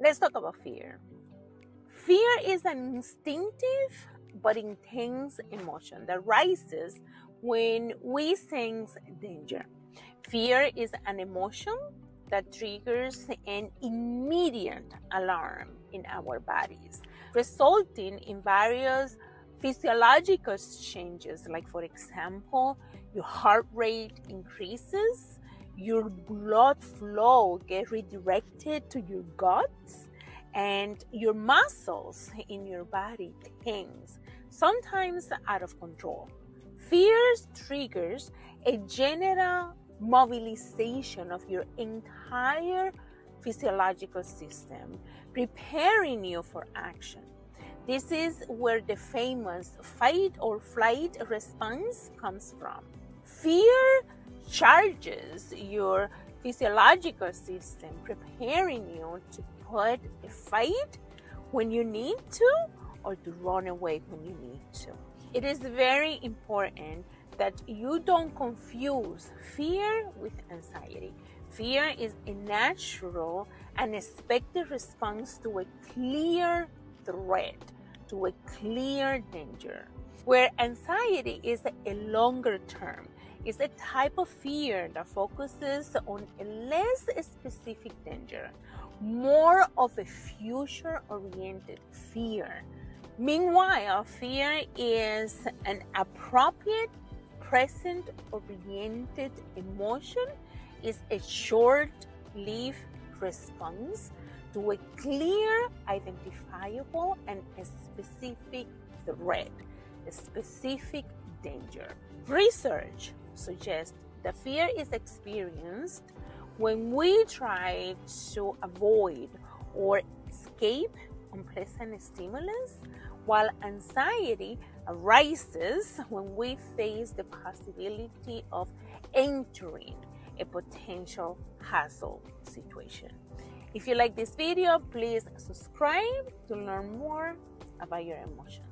Let's talk about fear. Fear is an instinctive but intense emotion that rises when we sense danger. Fear is an emotion that triggers an immediate alarm in our bodies, resulting in various physiological changes, like, for example, your heart rate increases, your blood flow gets redirected to your guts, and your muscles in your body tense, sometimes out of control. Fear triggers a general mobilization of your entire physiological system, preparing you for action. This is where the famous fight or flight response comes from. Fear charges your physiological system, preparing you to put a fight when you need to, or to run away when you need to. It is very important that you don't confuse fear with anxiety. Fear is a natural and expected response to a clear threat, to a clear danger. Where anxiety is a longer term, it's a type of fear that focuses on a less specific danger, more of a future-oriented fear. Meanwhile, fear is an appropriate present-oriented emotion, is a short-lived response to a clear, identifiable, and a specific threat, a specific danger. Research suggests that fear is experienced when we try to avoid or escape unpleasant stimulus, while anxiety arises when we face the possibility of entering a potential hassle situation. If you like this video, please subscribe to learn more about your emotions.